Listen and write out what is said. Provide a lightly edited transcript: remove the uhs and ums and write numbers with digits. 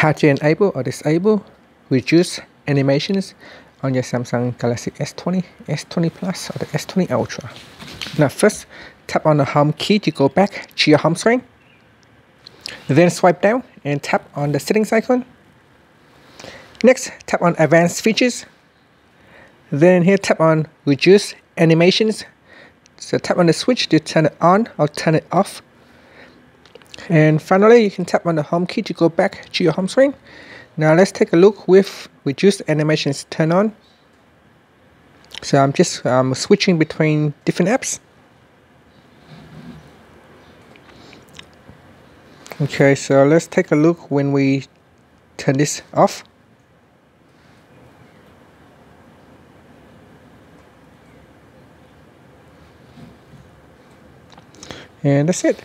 How to enable or disable reduced animations on your Samsung Galaxy S20, S20+, or the S20 Ultra. Now first, tap on the home key to go back to your home screen. Then swipe down and tap on the settings icon. Next, tap on advanced features. Then here tap on reduce animations. So tap on the switch to turn it on or turn it off. And finally, you can tap on the home key to go back to your home screen. Now let's take a look with reduced animations turned on. So I'm just switching between different apps. Okay, so let's take a look when we turn this off. And that's it.